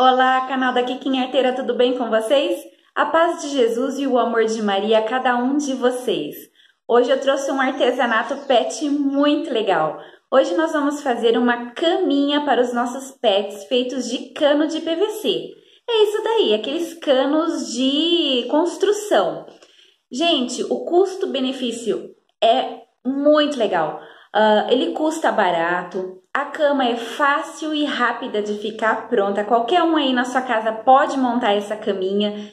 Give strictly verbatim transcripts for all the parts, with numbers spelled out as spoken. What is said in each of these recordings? Olá, canal da Kikinha Arteira, tudo bem com vocês? A paz de Jesus e o amor de Maria a cada um de vocês. Hoje eu trouxe um artesanato pet muito legal. Hoje nós vamos fazer uma caminha para os nossos pets feitos de cano de P V C. É isso daí, aqueles canos de construção. Gente, o custo-benefício é muito legal. Uh, ele custa barato, a cama é fácil e rápida de ficar pronta. Qualquer um aí na sua casa pode montar essa caminha.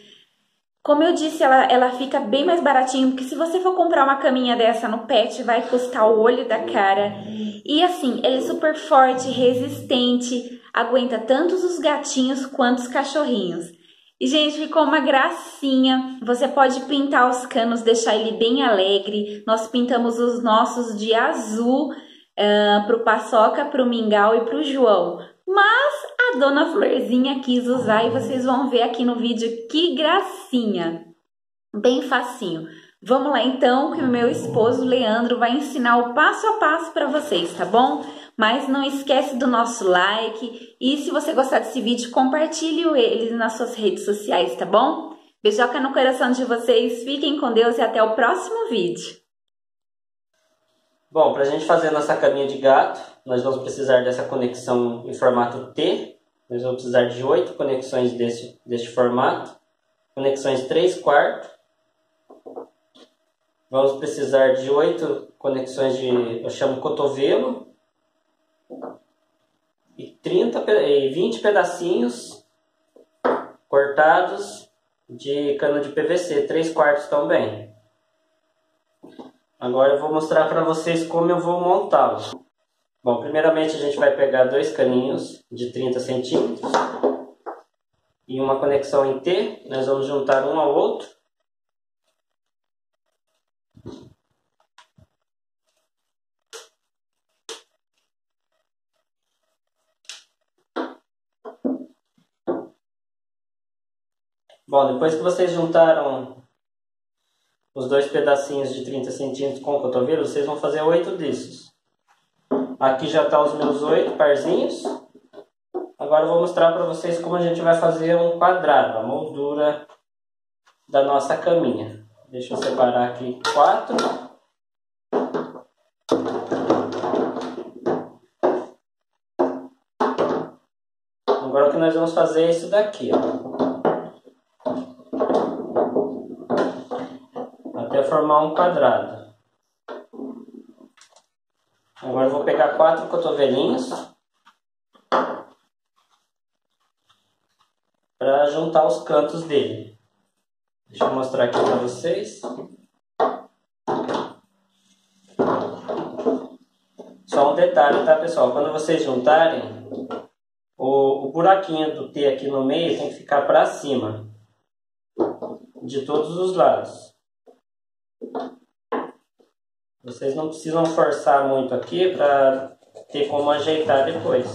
Como eu disse, ela, ela fica bem mais baratinho, porque se você for comprar uma caminha dessa no pet, vai custar o olho da cara. E assim, ela é super forte, resistente, aguenta tanto os gatinhos quanto os cachorrinhos. E, gente, ficou uma gracinha. Você pode pintar os canos, deixar ele bem alegre. Nós pintamos os nossos de azul uh, pro Paçoca, pro Mingau e pro João. Mas a dona Florzinha quis usar e vocês vão ver aqui no vídeo que gracinha. Bem facinho. Vamos lá, então, que o meu esposo, Leandro, vai ensinar o passo a passo para vocês, tá bom? Mas não esquece do nosso like e se você gostar desse vídeo, compartilhe ele nas suas redes sociais, tá bom? Beijoca no coração de vocês, fiquem com Deus e até o próximo vídeo. Bom, para a gente fazer a nossa caminha de gato, nós vamos precisar dessa conexão em formato T, nós vamos precisar de oito conexões desse, desse formato, conexões três quartos, vamos precisar de oito conexões de, eu chamo cotovelo, e, trinta, e vinte pedacinhos cortados de cano de P V C, três quartos também. Agora eu vou mostrar para vocês como eu vou montá-los. Bom, primeiramente a gente vai pegar dois caninhos de trinta centímetros e uma conexão em T, nós vamos juntar um ao outro. Bom, depois que vocês juntaram os dois pedacinhos de trinta centímetros com o cotovelo, vocês vão fazer oito desses. Aqui já tá os meus oito parzinhos. Agora eu vou mostrar para vocês como a gente vai fazer um quadrado, a moldura da nossa caminha. Deixa eu separar aqui quatro. Agora o que nós vamos fazer é isso daqui, ó. Formar um quadrado. Agora eu vou pegar quatro cotovelinhos para juntar os cantos dele. Deixa eu mostrar aqui para vocês. Só um detalhe, tá, pessoal? Quando vocês juntarem, o, o buraquinho do T aqui no meio tem que ficar para cima, de todos os lados. Vocês não precisam forçar muito aqui para ter como ajeitar depois.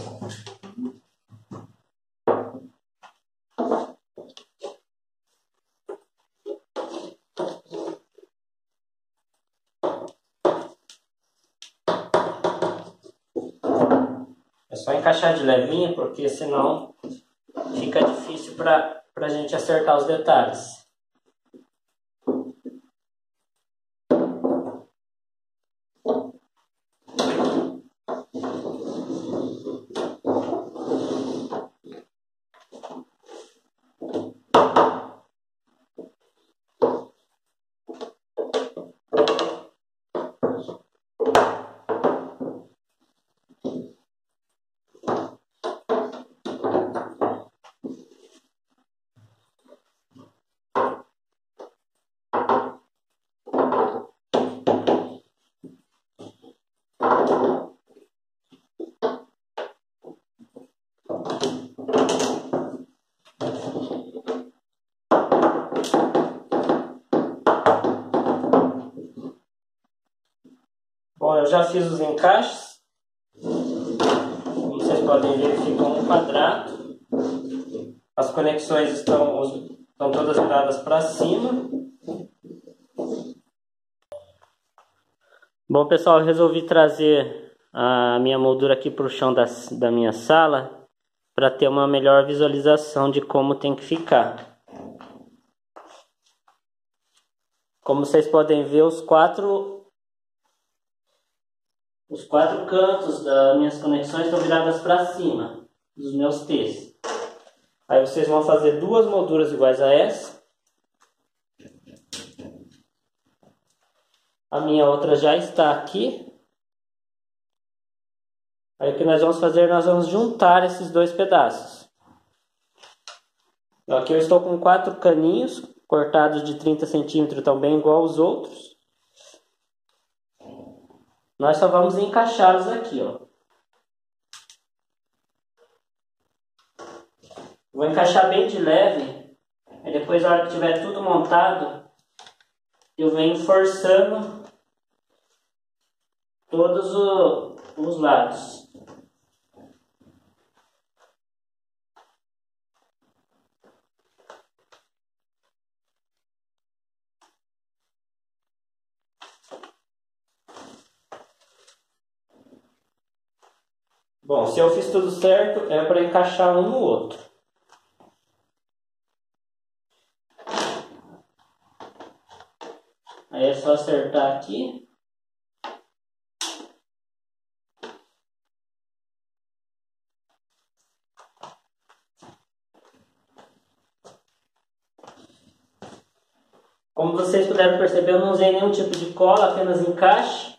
É só encaixar de levinho, porque senão fica difícil para a gente acertar os detalhes. Bom, eu já fiz os encaixes, como vocês podem ver, fica um quadrado, as conexões estão, estão todas viradas para cima. Bom, pessoal, eu resolvi trazer a minha moldura aqui para o chão da, da minha sala, para ter uma melhor visualização de como tem que ficar. Como vocês podem ver, os quatro, os quatro cantos das minhas conexões estão viradas para cima dos meus T's. Aí vocês vão fazer duas molduras iguais a essa. A minha outra já está aqui. Aí o que nós vamos fazer, nós vamos juntar esses dois pedaços. Aqui eu estou com quatro caninhos cortados de trinta centímetros, também igual aos outros. Nós só vamos encaixá-los aqui, ó. Vou encaixar bem de leve, aí depois na hora que tiver tudo montado, eu venho forçando todos o, os lados. Bom, se eu fiz tudo certo, é para encaixar um no outro. Aí é só acertar aqui. Como vocês puderam perceber, eu não usei nenhum tipo de cola, apenas encaixe.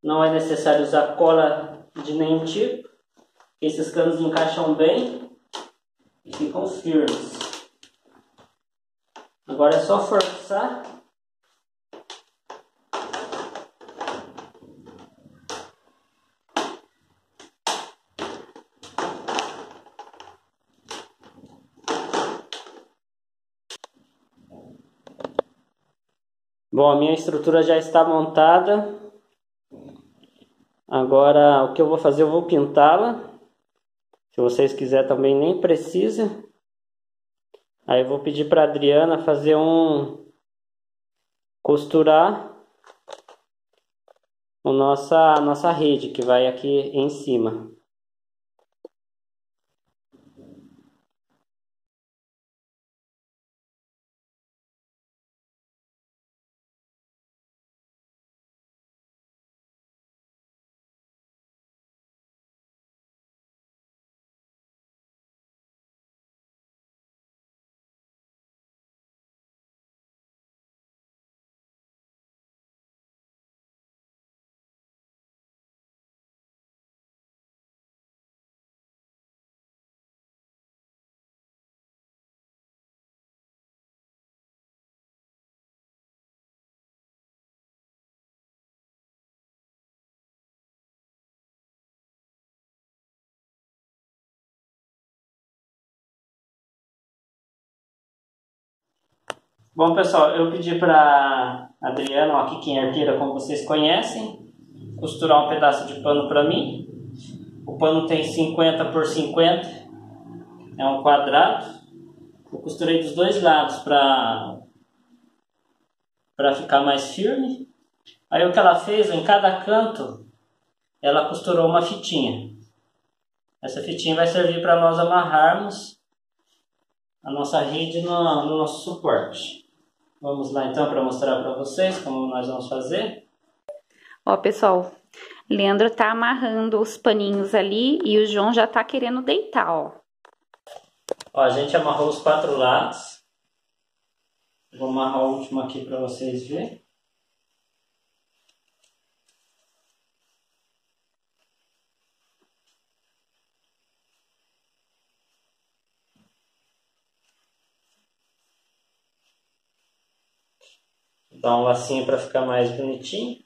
Não é necessário usar cola de nenhum tipo, esses canos encaixam bem e ficam firmes. Agora é só forçar. Bom, a minha estrutura já está montada. Agora, o que eu vou fazer, eu vou pintá-la. Se vocês quiserem também, nem precisa. Aí eu vou pedir para a Adriana fazer um... costurar a nossa, a nossa rede, que vai aqui em cima. Bom, pessoal, eu pedi para a Adriana, ó, a Kikinha Arteira, como vocês conhecem, costurar um pedaço de pano para mim. O pano tem cinquenta por cinquenta, é um quadrado. Eu costurei dos dois lados para para ficar mais firme. Aí o que ela fez, em cada canto, ela costurou uma fitinha. Essa fitinha vai servir para nós amarrarmos a nossa rede no, no nosso suporte. Vamos lá então para mostrar para vocês como nós vamos fazer. Ó, pessoal, Leandro tá amarrando os paninhos ali e o João já tá querendo deitar, ó. Ó, a gente amarrou os quatro lados. Vou amarrar o último aqui para vocês verem. Dá um lacinho para ficar mais bonitinho.